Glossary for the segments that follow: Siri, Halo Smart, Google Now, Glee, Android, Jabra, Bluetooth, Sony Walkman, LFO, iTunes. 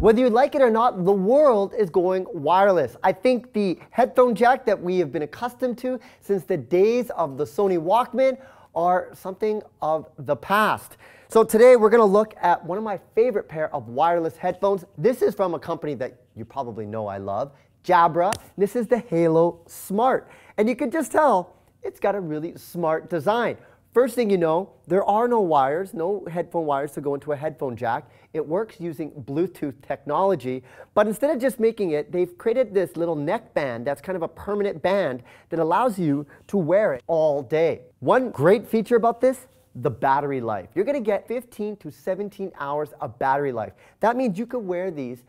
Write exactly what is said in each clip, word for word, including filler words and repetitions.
Whether you like it or not, the world is going wireless. I think the headphone jack that we have been accustomed to since the days of the Sony Walkman are something of the past. So today we're going to look at one of my favorite pair of wireless headphones. This is from a company that you probably know I love, Jabra. This is the Halo Smart. And you can just tell it's got a really smart design. First thing you know, there are no wires, no headphone wires to go into a headphone jack. It works using Bluetooth technology, but instead of just making it, they've created this little neck band that's kind of a permanent band that allows you to wear it all day. One great feature about this, the battery life. You're going to get fifteen to seventeen hours of battery life. That means you could wear these,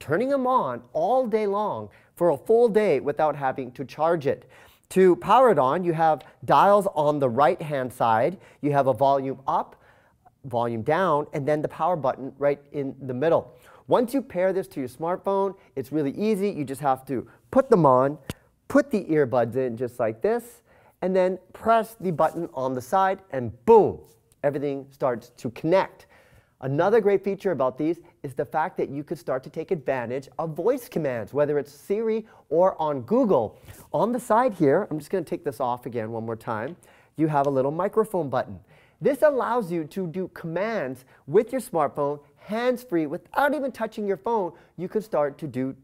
turning them on all day long for a full day without having to charge it. To power it on, you have dials on the right-hand side. You have a volume up, volume down, and then the power button right in the middle. Once you pair this to your smartphone, it's really easy. You just have to put them on, put the earbuds in just like this, and then press the button on the side, and boom, everything starts to connect. Another great feature about these is the fact that you could start to take advantage of voice commands, whether it's Siri or on Google. On the side here, I'm just going to take this off again one more time, you have a little microphone button. This allows you to do commands with your smartphone, hands-free, without even touching your phone. You can start to do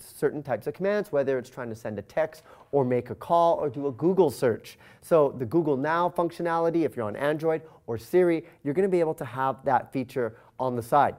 certain types of commands, whether it's trying to send a text or make a call or do a Google search. So the Google Now functionality, if you're on Android, or Siri, you're going to be able to have that feature on the side.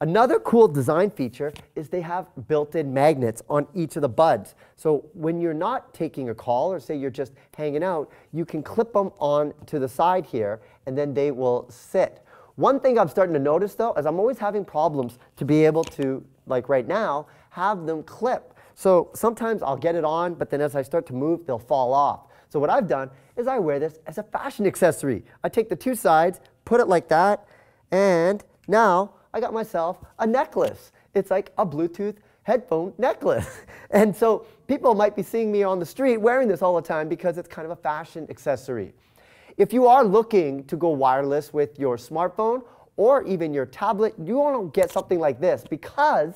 Another cool design feature is they have built-in magnets on each of the buds. So when you're not taking a call or say you're just hanging out, you can clip them on to the side here and then they will sit. One thing I'm starting to notice though is I'm always having problems to be able to, like right now, have them clip. So sometimes I'll get it on, but then as I start to move, they'll fall off. So what I've done is I wear this as a fashion accessory. I take the two sides, put it like that, and now I got myself a necklace. It's like a Bluetooth headphone necklace. And so people might be seeing me on the street wearing this all the time because it's kind of a fashion accessory. If you are looking to go wireless with your smartphone or even your tablet, you want to get something like this because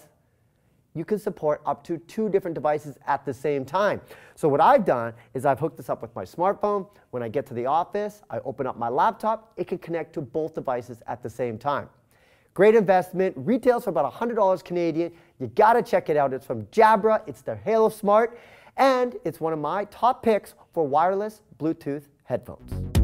you can support up to two different devices at the same time. So what I've done is I've hooked this up with my smartphone. When I get to the office, I open up my laptop. It can connect to both devices at the same time. Great investment. Retails for about one hundred dollars Canadian. You got to check it out. It's from Jabra. It's their Halo Smart. And it's one of my top picks for wireless Bluetooth headphones.